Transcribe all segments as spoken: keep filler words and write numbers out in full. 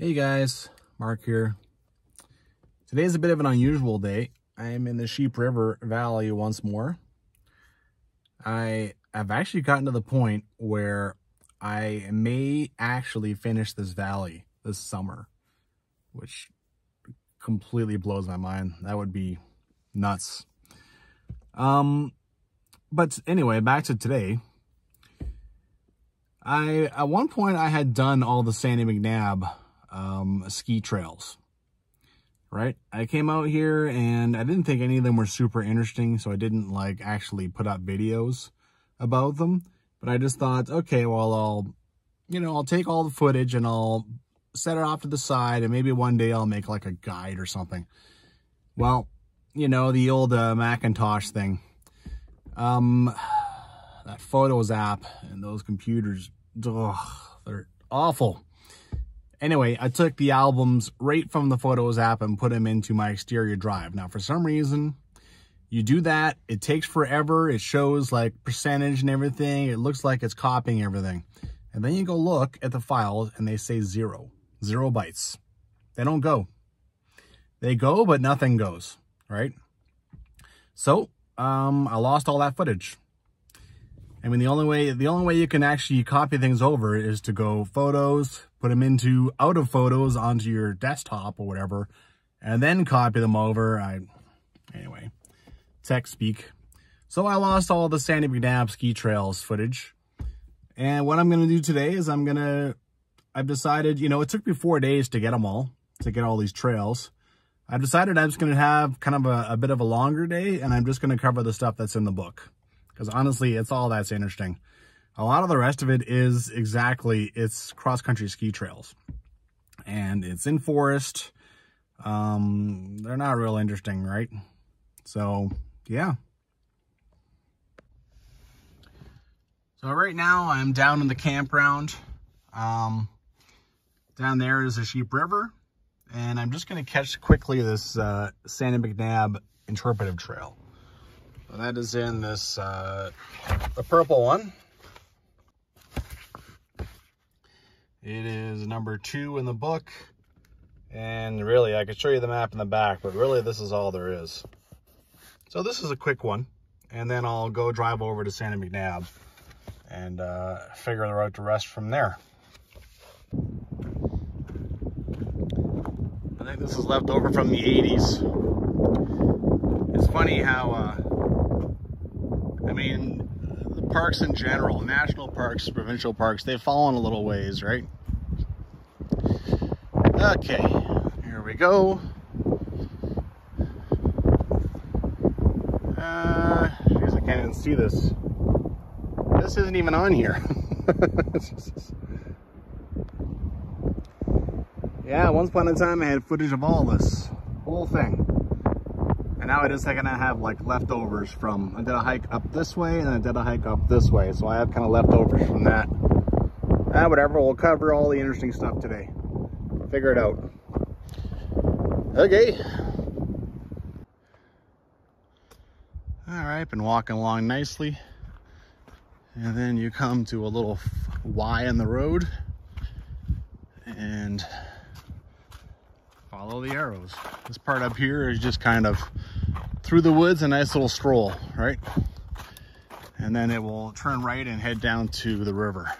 Hey guys, Mark here. Today's a bit of an unusual day. I am in the Sheep River Valley once more. I have actually gotten to the point where I may actually finish this valley this summer, which completely blows my mind. That would be nuts. Um, but anyway, back to today. I, at one point I had done all the Sandy McNab um, ski trails, right? I came out here and I didn't think any of them were super interesting. So I didn't like actually put up videos about them, but I just thought, okay, well, I'll, you know, I'll take all the footage and I'll set it off to the side and maybe one day I'll make like a guide or something. Well, you know, the old uh, Macintosh thing, um, that photos app and those computers, ugh, they're awful. Anyway, I took the albums right from the Photos app and put them into my exterior drive. Now, for some reason, you do that, it takes forever, it shows like percentage and everything, it looks like it's copying everything. And then you go look at the files and they say zero, zero bytes. They don't go. They go, but nothing goes, right? So, um, I lost all that footage. I mean, the only way, the only way you can actually copy things over is to go photos, put them into out of photos onto your desktop or whatever, and then copy them over. I, anyway, tech speak. So I lost all the Sandy McNab ski trails footage. And what I'm going to do today is I'm going to, I've decided, you know, it took me four days to get them all, to get all these trails. I've decided I'm just going to have kind of a, a bit of a longer day, and I'm just going to cover the stuff that's in the book. Because honestly, it's all that's interesting. A lot of the rest of it is exactly, it's cross-country ski trails. And it's in forest. Um, they're not real interesting, right? So, yeah. So right now, I'm down in the campground. Um, down there is the Sheep River. And I'm just going to catch quickly this uh, Sandy McNab interpretive trail. So that is in this, uh, the purple one. It is number two in the book. And really, I could show you the map in the back, but really this is all there is. So this is a quick one. And then I'll go drive over to Sandy McNab and uh, figure out the rest from there. I think this is left over from the eighties. It's funny how... Uh, I mean, the parks in general, national parks, provincial parks, they've fallen a little ways, right? Okay, here we go. Uh, geez, I can't even see this. This isn't even on here. Yeah, once upon a time I had footage of all this whole thing. And now it is like gonna have like leftovers from, I did a hike up this way and I did a hike up this way. So I have kind of leftovers from that. Ah, whatever, we'll cover all the interesting stuff today. Figure it out. Okay. All right, been walking along nicely. And then you come to a little Y in the road and follow the arrows. This part up here is just kind of through the woods, a nice little stroll, right? And then it will turn right and head down to the river.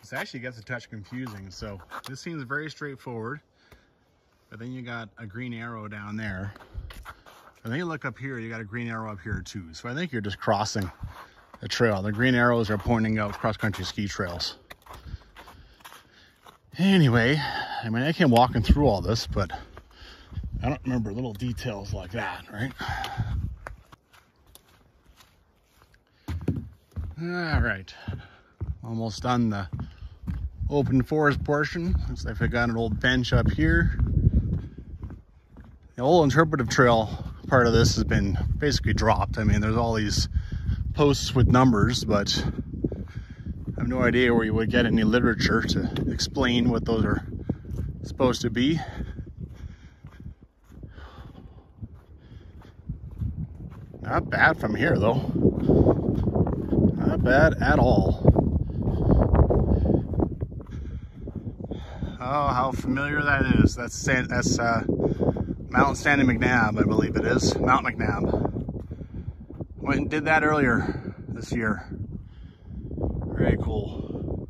This actually gets a touch confusing. So this seems very straightforward, but then you got a green arrow down there. And then you look up here, you got a green arrow up here too. So I think you're just crossing a trail. The green arrows are pointing out cross-country ski trails. Anyway, I mean, I came walking through all this, but I don't remember little details like that, right? All right, almost done the open forest portion. Looks like I got an old bench up here. The old interpretive trail part of this has been basically dropped. I mean, there's all these posts with numbers, but I have no idea where you would get any literature to explain what those are supposed to be. Not bad from here though. Not bad at all. Oh, how familiar that is. That's San, that's uh, Mount Sandy McNab, I believe it is. Mount McNab. Went and did that earlier this year. Very cool.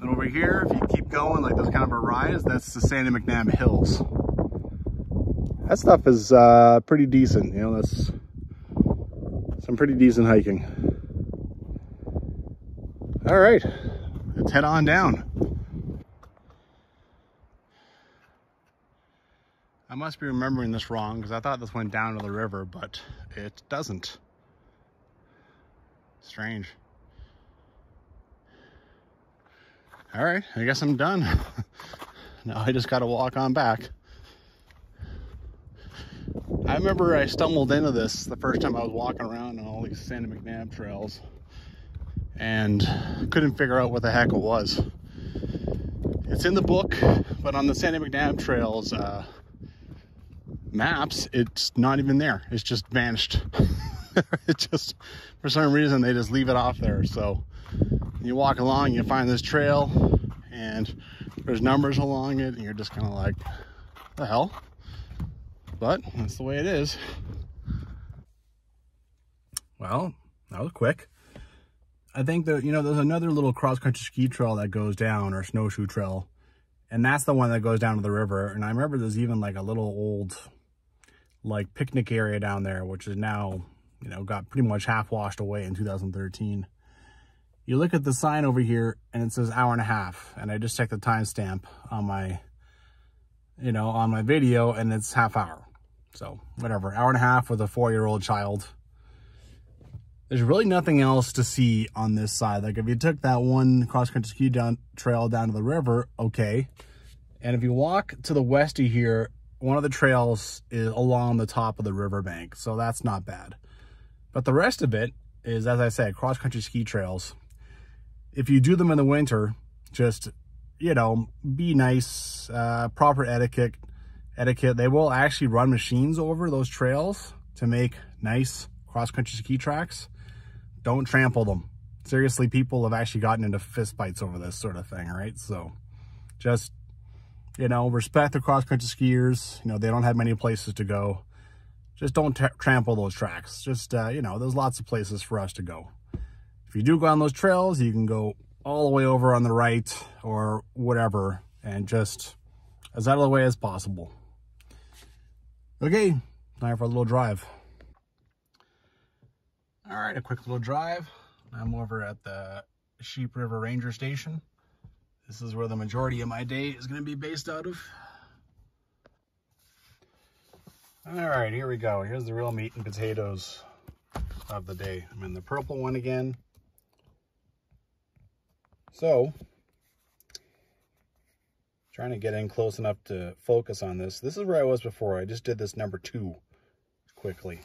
And over here, if you keep going like this kind of a rise, that's the Sandy McNab Hills. That stuff is uh, pretty decent, you know, that's some pretty decent hiking. All right, let's head on down. I must be remembering this wrong because I thought this went down to the river, but it doesn't. Strange. All right, I guess I'm done. Now I just got to walk on back. I remember I stumbled into this the first time I was walking around on all these Sandy McNab trails and couldn't figure out what the heck it was. It's in the book, but on the Sandy McNab trails uh, maps, it's not even there. It's just vanished. It just, for some reason, they just leave it off there. So you walk along, you find this trail, and there's numbers along it, and you're just kind of like, what the hell? But that's the way it is. Well, that was quick. I think that, you know, there's another little cross-country ski trail that goes down, or snowshoe trail, and that's the one that goes down to the river. And I remember there's even like a little old like picnic area down there, which is now, you know, got pretty much half washed away in two thousand thirteen. You look at the sign over here and it says hour and a half, and I just checked the timestamp on my, you know, on my video, and it's half hour. So whatever, hour and a half with a four-year-old child. There's really nothing else to see on this side. Like if you took that one cross-country ski down, trail down to the river, okay. And if you walk to the west of here, one of the trails is along the top of the riverbank. So that's not bad. But the rest of it is, as I said, cross-country ski trails. If you do them in the winter, just, you know, be nice, uh, proper etiquette, etiquette. They will actually run machines over those trails to make nice cross-country ski tracks. Don't trample them. Seriously, people have actually gotten into fistfights over this sort of thing, right? So just, you know, respect the cross-country skiers. You know, they don't have many places to go. Just don't trample those tracks. Just, uh, you know, there's lots of places for us to go. If you do go on those trails, you can go all the way over on the right or whatever, and just as out of the way as possible. Okay, time for a little drive. All right, a quick little drive. I'm over at the Sheep River Ranger Station. This is where the majority of my day is going to be based out of. All right, here we go. Here's the real meat and potatoes of the day. I'm in the purple one again. So, trying to get in close enough to focus on this. This is where I was before. I just did this number two quickly.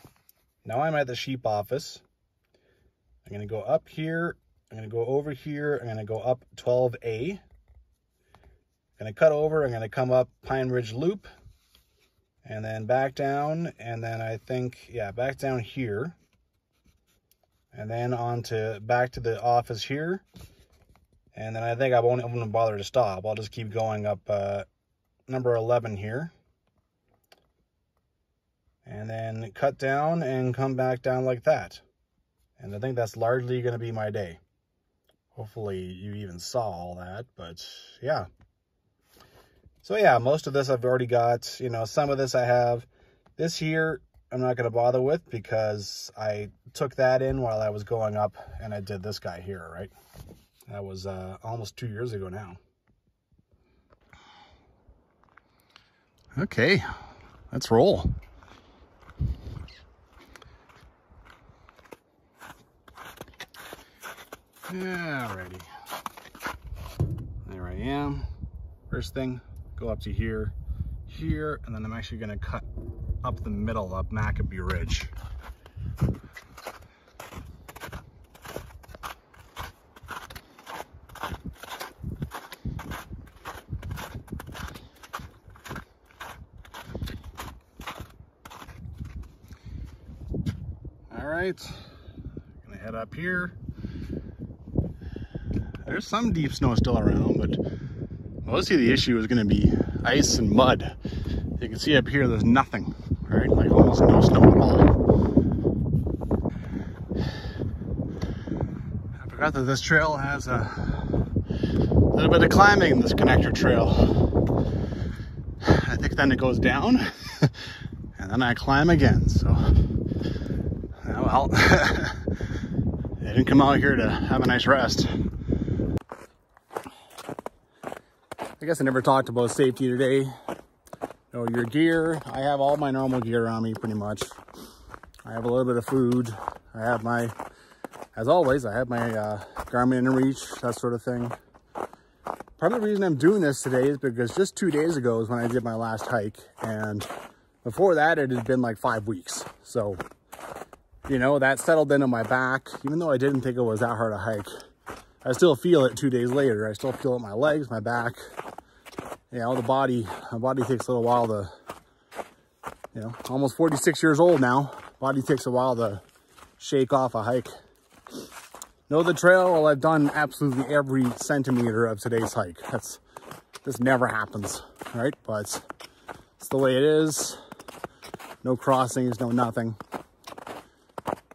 Now I'm at the sheep office. I'm going to go up here. I'm going to go over here. I'm going to go up twelve A. I'm going to cut over. I'm going to come up Pine Ridge Loop. And then back down. And then I think, yeah, back down here. And then on to back to the office here. And then I think I won't even bother to stop. I'll just keep going up uh, number eleven here. And then cut down and come back down like that. And I think that's largely going to be my day. Hopefully you even saw all that, but yeah. So yeah, most of this I've already got. You know, some of this I have. This here I'm not going to bother with because I took that in while I was going up and I did this guy here, right? That was uh, almost two years ago now. Okay, let's roll. Alrighty. There I am. First thing, go up to here, here, and then I'm actually going to cut up the middle up Maccabee Ridge. right, gonna head up here. There's some deep snow still around, but mostly the issue is gonna be ice and mud. You can see up here, there's nothing, right? Like almost no snow at all. I forgot that this trail has a little bit of climbing, this connector trail. I think then it goes down. And then I climb again, so, well, I didn't come out here to have a nice rest. I guess I never talked about safety today. Know your gear. I have all my normal gear on me, pretty much. I have a little bit of food. I have my, as always, I have my uh, Garmin inReach, that sort of thing. Part of the reason I'm doing this today is because just two days ago is when I did my last hike, and before that, it had been like five weeks. So, you know, that settled into my back. Even though I didn't think it was that hard a hike, I still feel it two days later. I still feel it in my legs, my back. You know, the body, my body takes a little while to, you know, almost forty-six years old now. Body takes a while to shake off a hike. Know the trail? Well, I've done absolutely every centimeter of today's hike. That's, this never happens, right? But it's the way it is. No crossings, no nothing.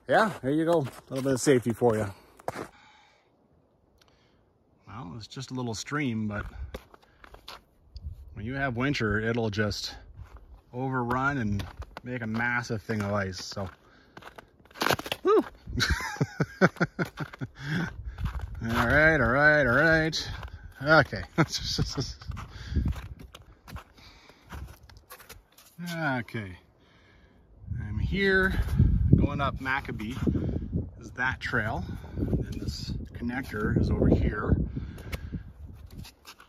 Yeah, there you go. A little bit of safety for you. Well, it's just a little stream, but when you have winter, it'll just overrun and make a massive thing of ice. So, woo! all right, all right, all right. Okay. Okay. I'm here going up Maccabee. Is that trail, and this connector is over here.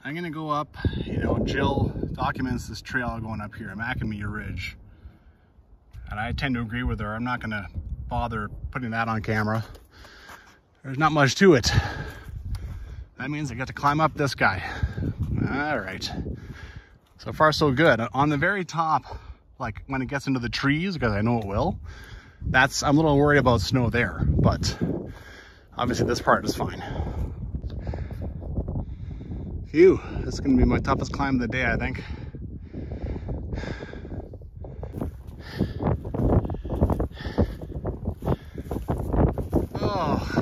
I'm gonna go up, you know, Jill documents this trail going up here, Maccabee Ridge. And I tend to agree with her. I'm not gonna bother putting that on camera. There's not much to it. That means I got to climb up this guy. All right. So far, so good. On the very top, like when it gets into the trees, because I know it will, that's, I'm a little worried about snow there, but obviously this part is fine. Phew, this is going to be my toughest climb of the day, I think. Oh.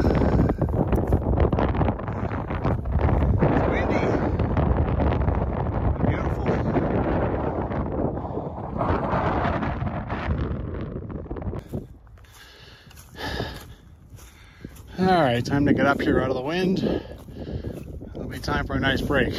All right, time to get up here out of the wind. It'll be time for a nice break.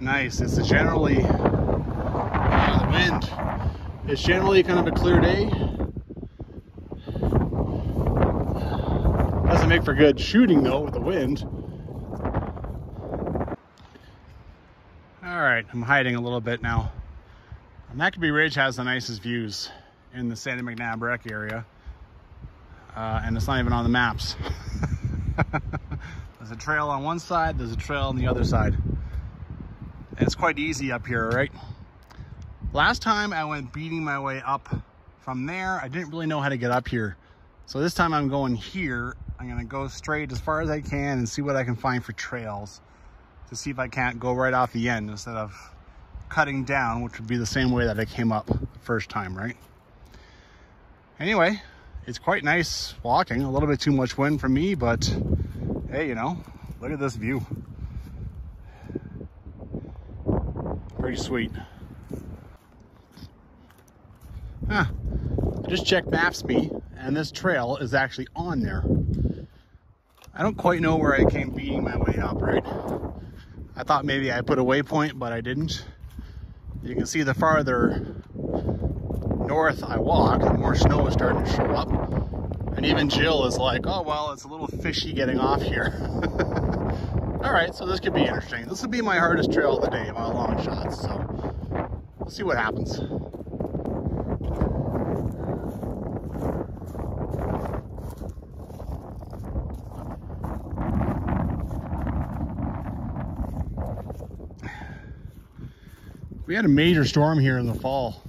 Nice, it's generally out of the wind. It's generally kind of a clear day. Doesn't make for good shooting though with the wind. Alright, I'm hiding a little bit now. Maccabee Ridge has the nicest views in the Sandy McNab Rec area. Uh, and it's not even on the maps. There's a trail on one side, there's a trail on the other side. And it's quite easy up here, right? Last time I went beating my way up from there. I didn't really know how to get up here. So this time I'm going here. I'm going to go straight as far as I can and see what I can find for trails, to see if I can't go right off the end instead of cutting down, which would be the same way that I came up the first time, right? Anyway, it's quite nice walking. A little bit too much wind for me, but hey, you know, look at this view. Pretty sweet. Huh. I just checked MapsMe, and this trail is actually on there. I don't quite know where I came beating my way up, right? I thought maybe I put a waypoint, but I didn't. You can see the farther north I walk, the more snow is starting to show up. And even Jill is like, oh, well, it's a little fishy getting off here. All right, so this could be interesting. This would be my hardest trail of the day by a long shot, so we'll see what happens. We had a major storm here in the fall.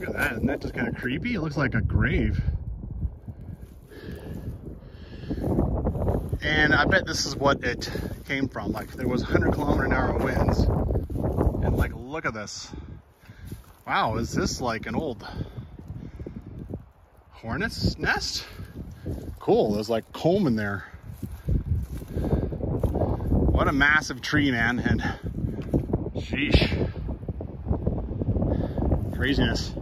Look at that, isn't that just kind of creepy? It looks like a grave. And I bet this is what it came from. Like, there was one hundred kilometer an hour winds. And like, look at this. Wow, is this like an old hornet's nest? Cool, there's like comb in there. What a massive tree, man. And sheesh, craziness.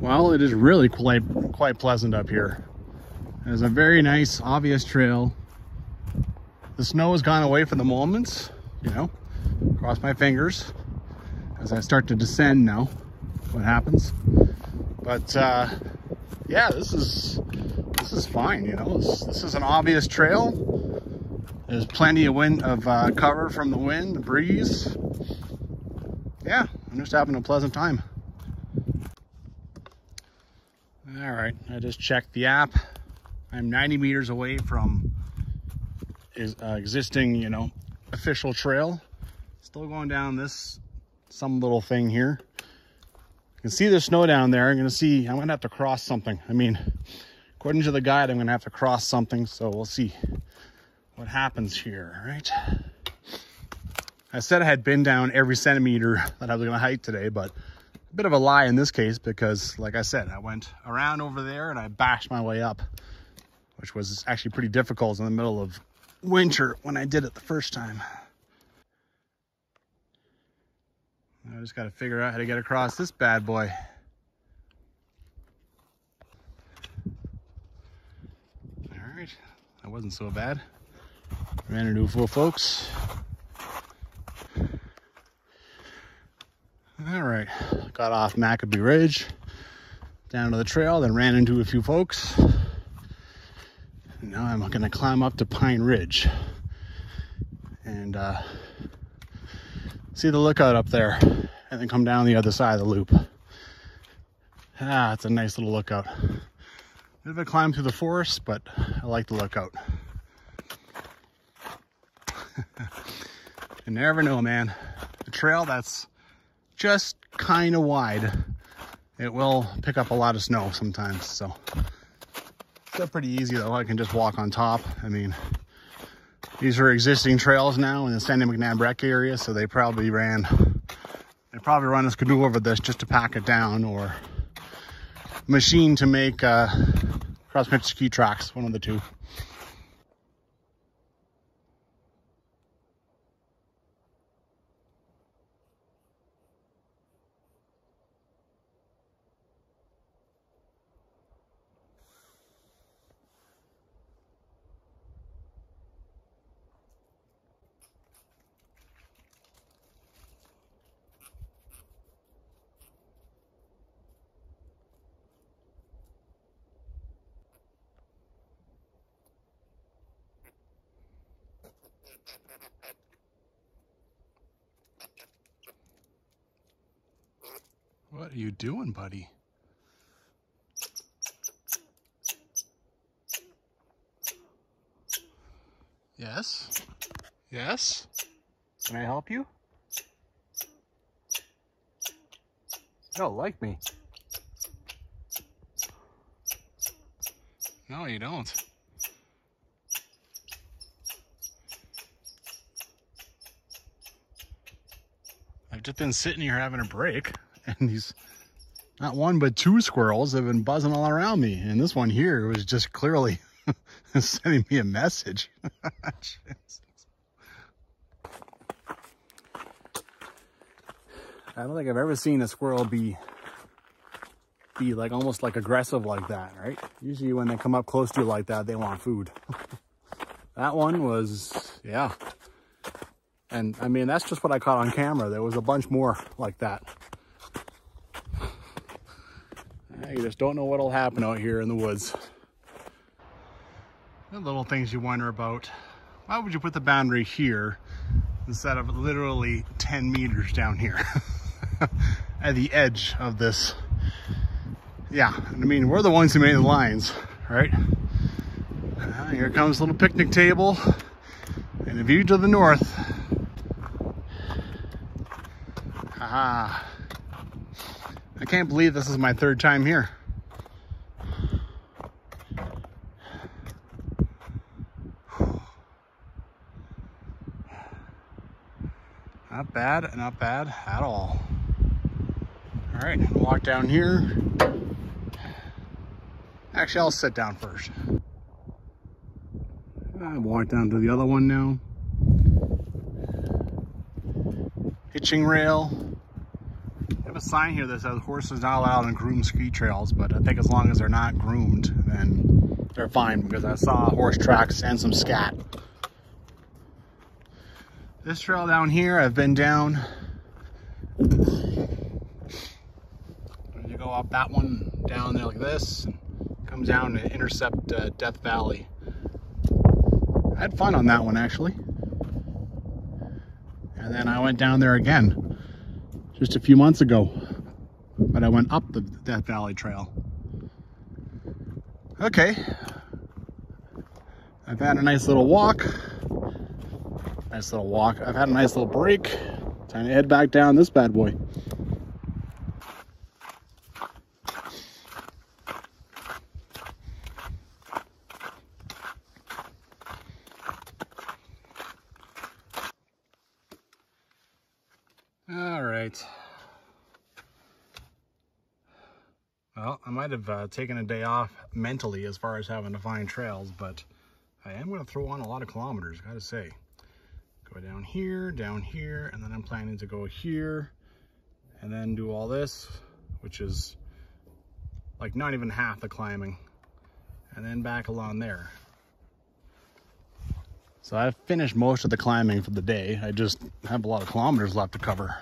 Well, it is really quite quite pleasant up here. There's a very nice, obvious trail. The snow has gone away for the moment, you know, cross my fingers as I start to descend now, what happens. But uh, yeah, this is, this is fine, you know, this, this is an obvious trail. There's plenty of wind of uh, cover from the wind, the breeze. Yeah, I'm just having a pleasant time. All right, I just checked the app. I'm ninety meters away from is uh, existing, you know, official trail. Still going down this, some little thing here. You can see the snow down there. I'm gonna see, I'm gonna have to cross something. I mean, according to the guide, I'm gonna have to cross something, so we'll see what happens here, right? I said I had been down every centimeter that I was gonna hike today, but a bit of a lie in this case, because like I said, I went around over there and I bashed my way up, which was actually pretty difficult in the middle of winter when I did it the first time. I just got to figure out how to get across this bad boy. All right, that wasn't so bad. Ran into a few folks. All right, got off Maccabee Ridge, down to the trail, then ran into a few folks. Now I'm going to climb up to Pine Ridge and uh, see the lookout up there, and then come down the other side of the loop. Ah, it's a nice little lookout. Bit of a climb through the forest, but I like the lookout. You never know, man. The trail that's just kind of wide, it will pick up a lot of snow sometimes, so it's pretty easy though. I can just walk on top. I mean, these are existing trails now in the Sandy McNab wreck area, so they probably ran they probably run a canoe over this just to pack it down, or machine to make uh cross-country ski tracks, one of the two. What are you doing, buddy? Yes? Yes? Can I help you? You don't like me. No, you don't. I've just been sitting here having a break, and these, not one but two squirrels have been buzzing all around me, and this one here was just clearly sending me a message. I don't think I've ever seen a squirrel be be like almost like aggressive like that, right? Usually when they come up close to you like that, they want food. That one was, yeah. And I mean, that's just what I caught on camera. There was a bunch more like that. You just don't know what'll happen out here in the woods. The little things you wonder about. Why would you put the boundary here instead of literally ten meters down here at the edge of this? Yeah, I mean, we're the ones who made the lines, right? Uh, here comes a little picnic table. and the view to the north. Haha. I can't believe this is my third time here. Not bad, not bad at all. All right, walk down here. Actually, I'll sit down first. I walk down to the other one now. Hitching rail. They have a sign here that says horses not allowed on groomed ski trails, but I think as long as they're not groomed, then they're fine, because I saw horse tracks and some scat. This trail down here, I've been down. You go up that one down there like this, and comes down to intercept uh, Death Valley. I had fun on that one actually. And then I went down there again just a few months ago, but I went up the Death Valley Trail. Okay, I've had a nice little walk. Nice little walk. I've had a nice little break. Time to head back down this bad boy. All right. Well, I might have uh, taken a day off mentally as far as having to find trails, but I am going to throw on a lot of kilometers, gotta say. Go down here, down here, and then I'm planning to go here and then do all this, which is like not even half the climbing, and then back along there. So I've finished most of the climbing for the day. I just have a lot of kilometers left to cover.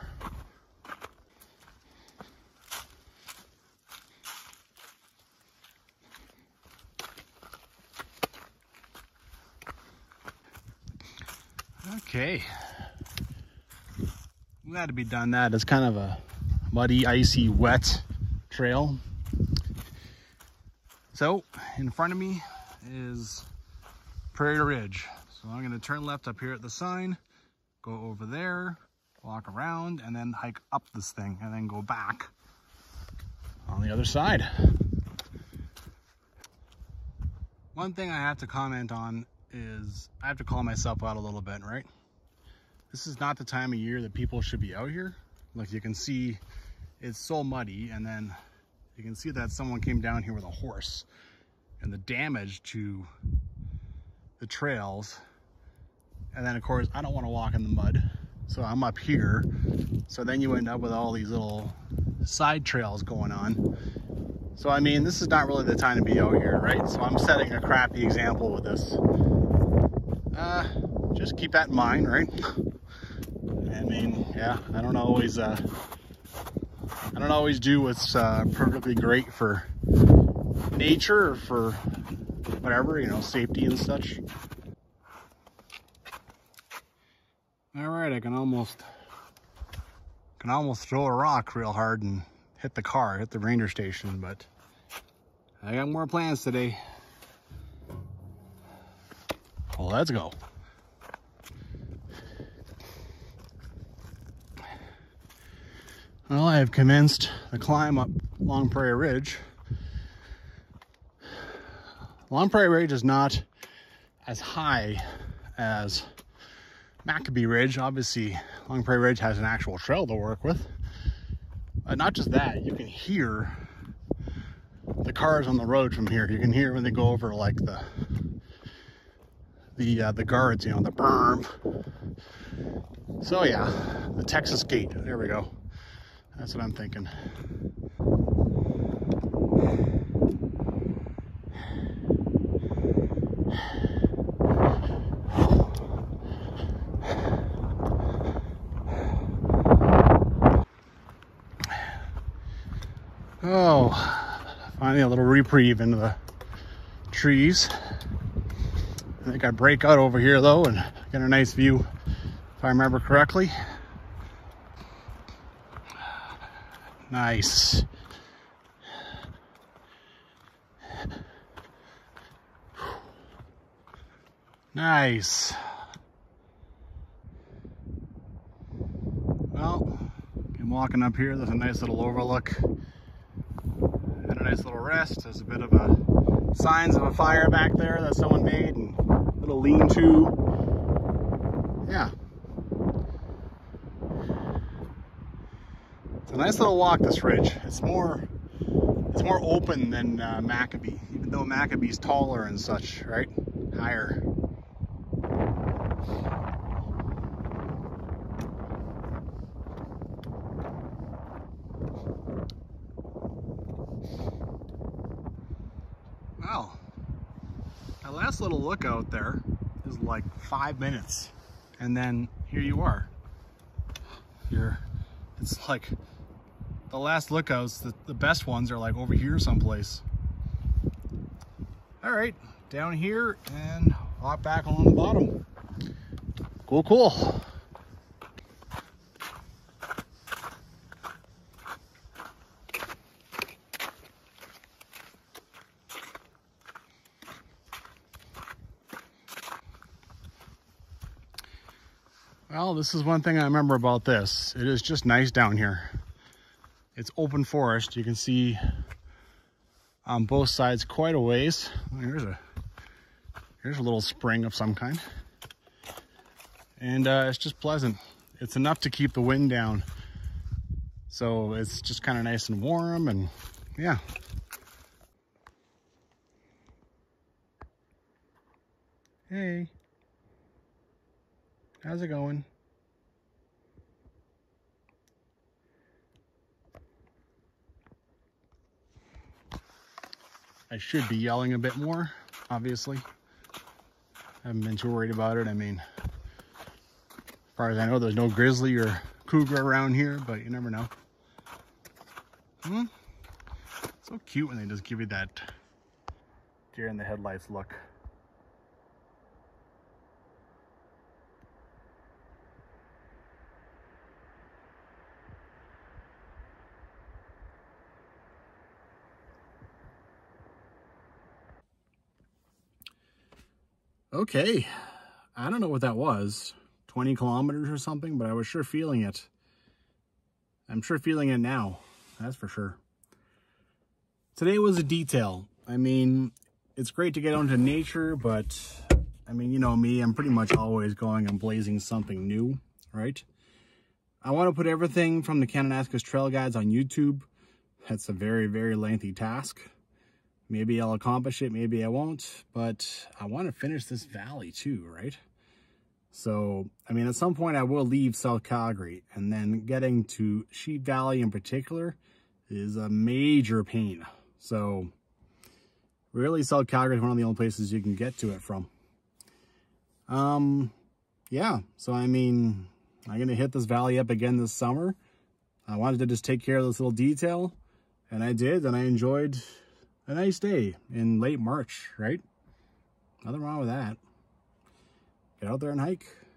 Okay, I'm glad to be done that. It's kind of a muddy, icy, wet trail. So in front of me is Prairie Ridge. So I'm gonna turn left up here at the sign, go over there, walk around, and then hike up this thing, and then go back on the other side. One thing I have to comment on is I have to call myself out a little bit, right? This is not the time of year that people should be out here. Like, you can see it's so muddy, and then you can see that someone came down here with a horse, and the damage to the trails. And then of course I don't want to walk in the mud, so I'm up here. So then you end up with all these little side trails going on. So I mean, this is not really the time to be out here, right? So I'm setting a crappy example with this. Uh, just keep that in mind, right? I mean, yeah, I don't always, uh, I don't always do what's uh, perfectly great for nature or for whatever, you know, safety and such. All right, I can almost, can almost throw a rock real hard and hit the car, hit the ranger station, but I got more plans today. Well, let's go. Well, I have commenced the climb up Long Prairie Ridge. Long Prairie Ridge is not as high as Maccabee Ridge. Obviously, Long Prairie Ridge has an actual trail to work with. Uh, not just that, you can hear the cars on the road from here. You can hear when they go over, like the the uh, the guards, you know, the berm. So yeah, the Texas gate. There we go. That's what I'm thinking. Oh, finally a little reprieve into the trees. I think I break out over here though and get a nice view, if I remember correctly. Nice. Nice. I'm walking up here. There's a nice little overlook and a nice little rest. There's a bit of a signs of a fire back there that someone made, and a little lean-to. Yeah. It's a nice little walk, this ridge. It's more it's more open than uh, Maccabee, even though Maccabee's taller and such, right? Higher. Wow, that last little look out there is like five minutes, and then here you are. You're, it's like the last lookouts, the, the best ones are like over here someplace. All right, down here and hop back on the bottom. Cool, cool. Well, this is one thing I remember about this. It is just nice down here. It's open forest. You can see on both sides quite a ways. Here's a, here's a little spring of some kind. And uh, it's just pleasant. It's enough to keep the wind down. So it's just kind of nice and warm, and yeah. Hey. How's it going? I should be yelling a bit more, obviously. I haven't been too worried about it. I mean, as far as I know, there's no grizzly or cougar around here, but you never know. Hmm? So cute when they just give you that deer in the headlights look. Okay, I don't know what that was, twenty kilometers or something, but I was sure feeling it. I'm sure feeling it now, that's for sure. Today was a detail. I mean, it's great to get out into nature, but I mean, you know me, I'm pretty much always going and blazing something new, right? I want to put everything from the Kananaskis Trail Guides on YouTube. That's a very, very lengthy task. Maybe I'll accomplish it, maybe I won't, but I want to finish this valley too, right? So, I mean, at some point I will leave South Calgary, and then getting to Sheep Valley in particular is a major pain. So, really, South Calgary is one of the only places you can get to it from. Um, yeah, so I mean, I'm going to hit this valley up again this summer. I wanted to just take care of this little detail, and I did, and I enjoyed a nice day in late March, right? Nothing wrong with that. Get out there and hike.